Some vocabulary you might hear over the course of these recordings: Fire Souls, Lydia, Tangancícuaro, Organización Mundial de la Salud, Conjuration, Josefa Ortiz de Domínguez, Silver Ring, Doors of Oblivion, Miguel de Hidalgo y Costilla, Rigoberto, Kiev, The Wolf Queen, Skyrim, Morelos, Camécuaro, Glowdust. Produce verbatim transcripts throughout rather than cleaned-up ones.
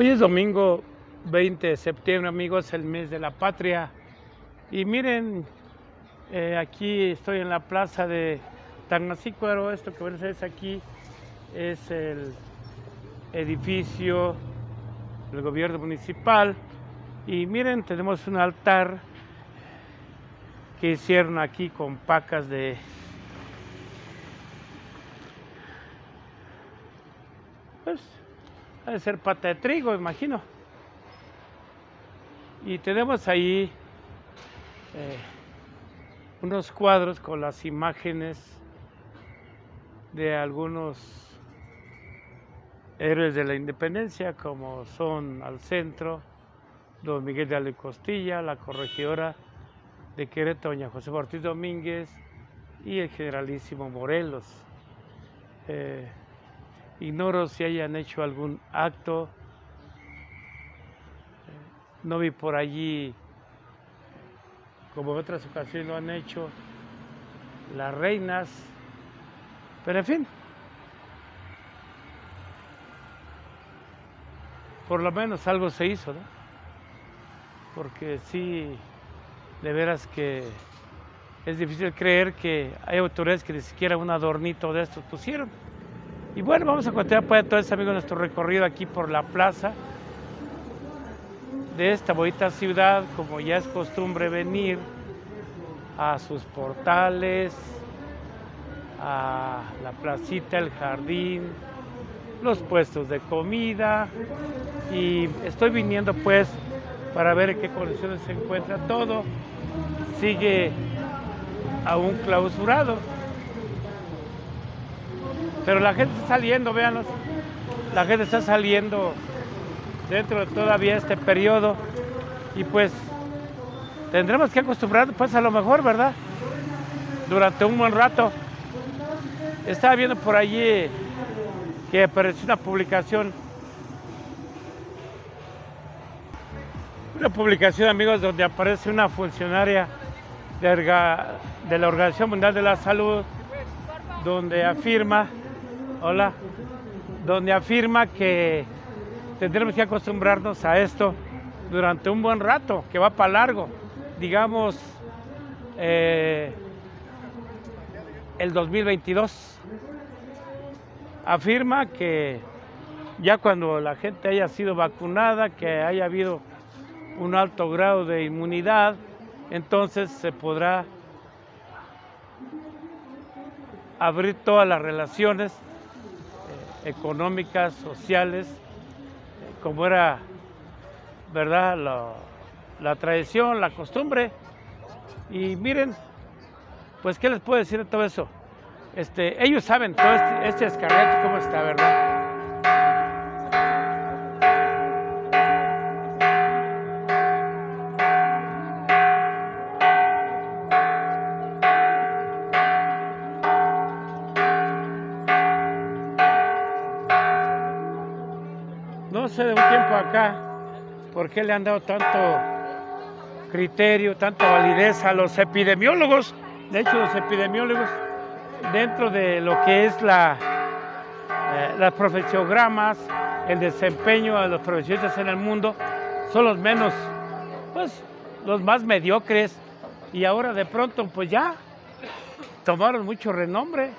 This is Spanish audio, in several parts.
Hoy es domingo veinte de septiembre, amigos, el mes de la patria. Y miren, eh, aquí estoy en la plaza de Tangancícuaro. Esto que ven es aquí es el edificio del gobierno municipal. Y miren, tenemos un altar que hicieron aquí con pacas de... pues... ha de ser pata de trigo, imagino. Y tenemos ahí eh, unos cuadros con las imágenes de algunos héroes de la independencia, como son al centro don Miguel de Hidalgo y Costilla, la corregidora de Querétaro, doña Josefa Ortiz de Domínguez, y el generalísimo Morelos. Eh, Ignoro si hayan hecho algún acto. No vi por allí, como en otras ocasiones lo han hecho, las reinas. Pero en fin, por lo menos algo se hizo, ¿no? Porque sí, de veras que es difícil creer que hay autoridades que ni siquiera un adornito de estos pusieron. Y bueno, vamos a continuar pues entonces, amigos, nuestro recorrido aquí por la plaza de esta bonita ciudad, como ya es costumbre venir a sus portales, a la placita, el jardín, los puestos de comida. Y estoy viniendo pues para ver en qué condiciones se encuentra todo. Sigue aún clausurado, pero la gente está saliendo, véanlos, la gente está saliendo dentro de todavía este periodo. Y pues tendremos que acostumbrarnos pues a lo mejor, ¿verdad?, durante un buen rato. Estaba viendo por allí que apareció una publicación, una publicación, amigos, donde aparece una funcionaria de la Organización Mundial de la Salud, donde afirma Hola, donde afirma que tendremos que acostumbrarnos a esto durante un buen rato, que va para largo. Digamos, eh, el dos mil veintidós. Afirma que ya cuando la gente haya sido vacunada, que haya habido un alto grado de inmunidad, entonces se podrá abrir todas las relaciones económicas, sociales, como era, ¿verdad?, la, la tradición, la costumbre. Y miren, pues qué les puedo decir de todo eso. Este, ellos saben todo este, este escarrete cómo está, ¿verdad? De un tiempo acá, ¿por qué le han dado tanto criterio, tanta validez a los epidemiólogos? De hecho, los epidemiólogos, dentro de lo que es la, eh, las profesiogramas, el desempeño de los profesionistas en el mundo, son los menos, pues, los más mediocres. Y ahora de pronto, pues ya, tomaron mucho renombre.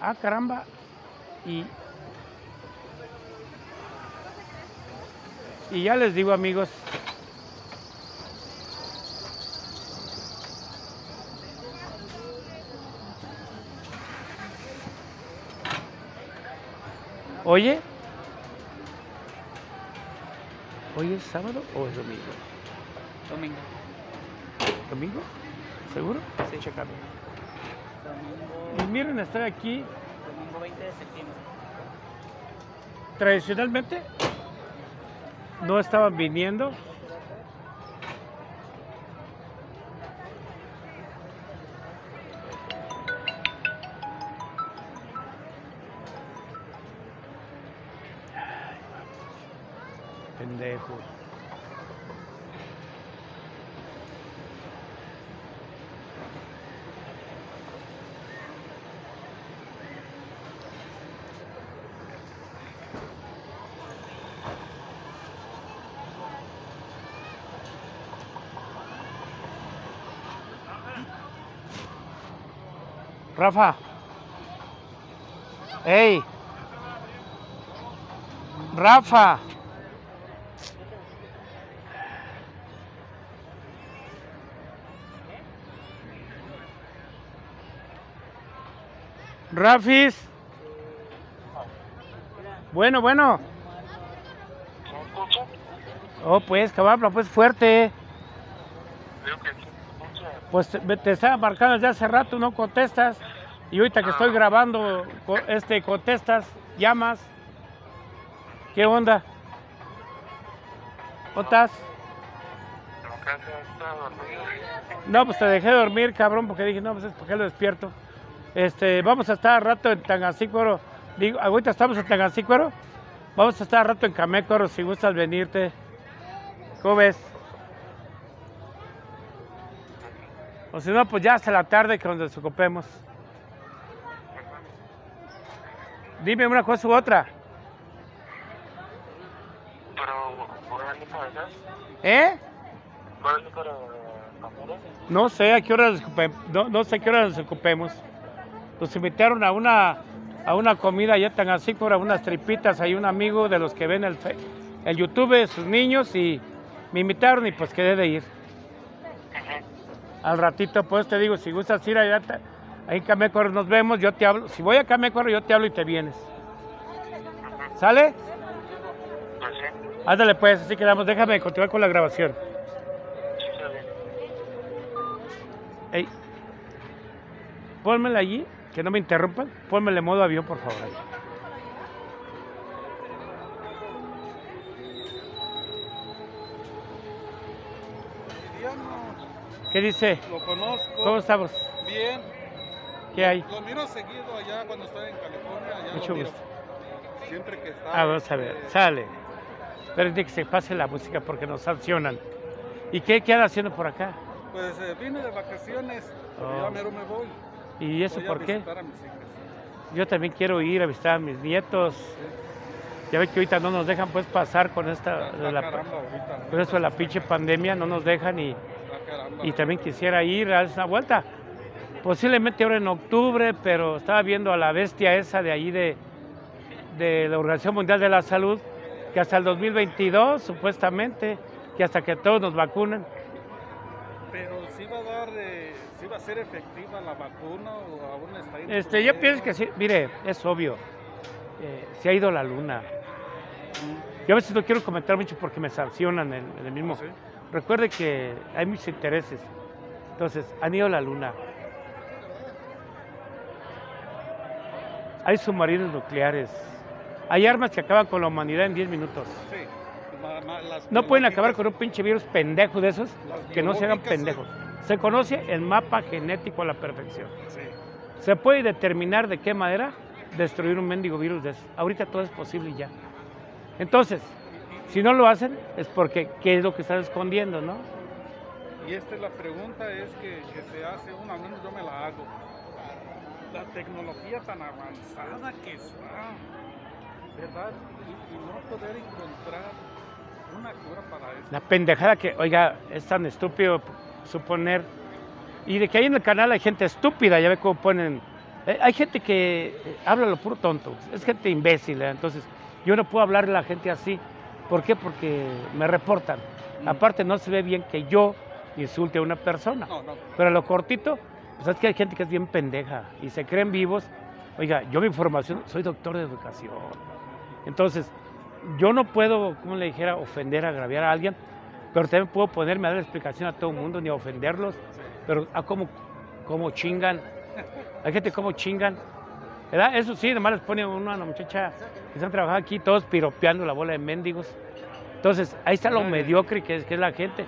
Ah, caramba. Y... Y ya les digo, amigos, oye, ¿hoy es sábado o es domingo? Domingo. ¿Domingo? ¿Seguro? Sí, checando. Y miren, estoy aquí. Domingo veinte de septiembre. Tradicionalmente no estaban viniendo. Ay, pendejo. Rafa. Ey. Rafa. Rafis. Bueno, bueno. ¿Me escuchan? Oh, pues, cabrón, pues fuerte. Creo que sí. Pues te, te estaba marcando desde hace rato, no contestas. Y ahorita que estoy grabando, este, contestas, llamas. ¿Qué onda? ¿Cómo estás? No, pues te dejé dormir, cabrón, porque dije, no, pues es porque lo despierto. Este, vamos a estar rato en Tangancícuaro. Digo, ahorita estamos en Tangancícuaro. Vamos a estar rato en Camécuaro, si gustas venirte. ¿Cómo ves? O si no, pues ya hasta la tarde que nos ocupemos. Dime una cosa u otra. Pero, ¿por qué para allá? ¿Eh? ¿Por qué para Camécuaro? No sé a qué hora nos ocupemos. No, no sé a qué hora nos ocupemos. Nos invitaron a una, a una comida allá tan así, por unas tripitas. Hay un amigo de los que ven el, el YouTube de sus niños y me invitaron y pues quedé de ir. Al ratito, pues te digo, si gustas ir allá, ahí en Camécuaro nos vemos, yo te hablo. Si voy a Camécuaro, yo te hablo y te vienes. ¿Sale? Pues sí. Ándale, pues, así quedamos. Déjame continuar con la grabación. Sí, sí, sí. Pónmela allí, que no me interrumpan. Pónmele modo avión, por favor. Ahí. ¿Qué dice? Lo conozco. ¿Cómo estamos? Bien. ¿Qué hay? Lo miro seguido allá cuando estoy en California. Allá mucho gusto. Miro. Siempre que está. Ah, vamos a ver. Eh... Sale. Espérense que se pase la música porque nos sancionan. ¿Y qué, qué anda haciendo por acá? Pues eh, vine de vacaciones. Oh. Ya mero me voy. ¿Y eso voy por a qué? A mis hijas. Yo también quiero ir a visitar a mis nietos. Sí. Ya ven que ahorita no nos dejan pues pasar con esta. La, la, caramba, ahorita, ¿no? Con eso de la pinche pandemia no nos dejan y. Y también quisiera ir a esa vuelta. Posiblemente ahora en octubre, pero estaba viendo a la bestia esa de ahí de, de la Organización Mundial de la Salud, que hasta el dos mil veintidós, supuestamente, que hasta que todos nos vacunen. Pero si va a dar, eh, si va a ser efectiva la vacuna o aún está ahí. Este, yo pienso que sí, mire, es obvio, eh, se ha ido la luna. Yo a veces no quiero comentar mucho porque me sancionan en, en el mismo... ¿Sí? Recuerde que hay muchos intereses. Entonces, han ido a la luna. Hay submarinos nucleares. Hay armas que acaban con la humanidad en diez minutos. Sí. Ma, ma, las no pueden acabar con un pinche virus pendejo de esos que no se hagan pendejos. Sí. Se conoce el mapa genético a la perfección. Sí. Se puede determinar de qué manera destruir un mendigo virus de esos. Ahorita todo es posible ya. Entonces... Si no lo hacen, es porque qué es lo que están escondiendo, ¿no? Y esta es la pregunta, es que, que se hace una, al menos yo me la hago. La tecnología tan avanzada que está, ¿verdad? Y, y no poder encontrar una cura para eso. La pendejada que, oiga, es tan estúpido suponer. Y de que ahí en el canal hay gente estúpida, ya ve cómo ponen. Hay gente que habla lo puro tonto, es gente imbécil, ¿eh? Entonces yo no puedo hablarle a la gente así. ¿Por qué? Porque me reportan. Mm. Aparte, no se ve bien que yo insulte a una persona. No, no. Pero a lo cortito, pues es que hay gente que es bien pendeja y se creen vivos. Oiga, yo mi formación, soy doctor de educación. Entonces, yo no puedo, como le dijera, ofender, agraviar a alguien, pero también puedo ponerme a dar explicación a todo el mundo, ni a ofenderlos. Sí. Pero a cómo, cómo chingan. Hay gente cómo chingan. ¿Verdad? Eso sí, nomás les pone una, una muchacha que están trabajando aquí, todos piropeando la bola de mendigos. Entonces, ahí está lo mediocre que es, que es la gente.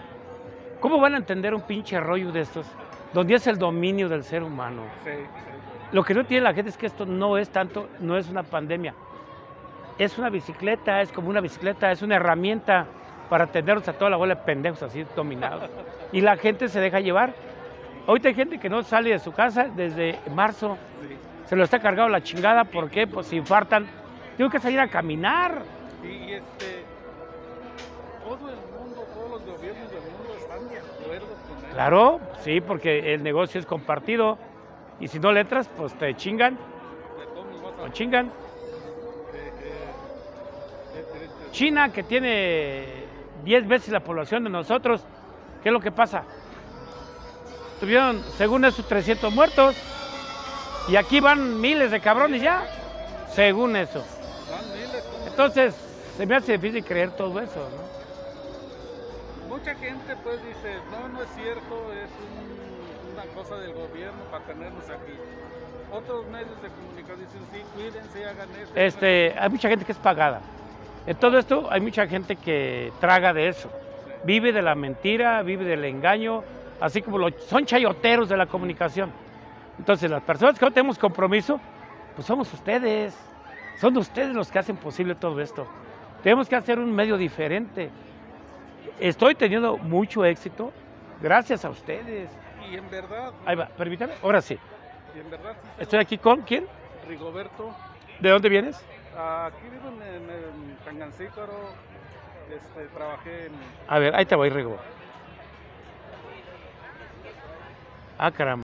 ¿Cómo van a entender un pinche rollo de estos? Donde es el dominio del ser humano. Sí, sí. Lo que no tiene la gente es que esto no es tanto, no es una pandemia. Es una bicicleta, es como una bicicleta, es una herramienta para tenernos a toda la bola de pendejos así dominados. Y la gente se deja llevar. Ahorita hay gente que no sale de su casa desde marzo. Sí. Se lo está cargado la chingada, ¿por qué? Pues se infartan. Tengo que salir a caminar. Y este, todo el mundo, todos los gobiernos del mundo están de acuerdo con él. Claro, sí, porque el negocio es compartido. y si no le entras, pues te chingan, o chingan. China, que tiene diez veces la población de nosotros, ¿qué es lo que pasa? Tuvieron, según esos trescientos muertos, y aquí van miles de cabrones ya, según eso. Entonces, se me hace difícil creer todo eso, ¿no? Mucha gente pues dice, no, no es cierto, es un, una cosa del gobierno para tenernos aquí. Otros medios de comunicación dicen, sí, cuídense, hagan esto. Este, hay mucha gente que es pagada. En todo esto hay mucha gente que traga de eso. Sí. Vive de la mentira, vive del engaño, así como los, son chayoteros de la comunicación. Entonces las personas que no tenemos compromiso, pues somos ustedes. Son ustedes los que hacen posible todo esto. Tenemos que hacer un medio diferente. Estoy teniendo mucho éxito gracias a ustedes. Y en verdad... Ahí va, permítame, ahora sí. Y en verdad... Sí, estoy aquí con, ¿quién? Rigoberto. ¿De dónde vienes? Aquí vivo en, en Tangancícuaro, este, trabajé en... A ver, ahí te voy, Rigo. Ah, caramba.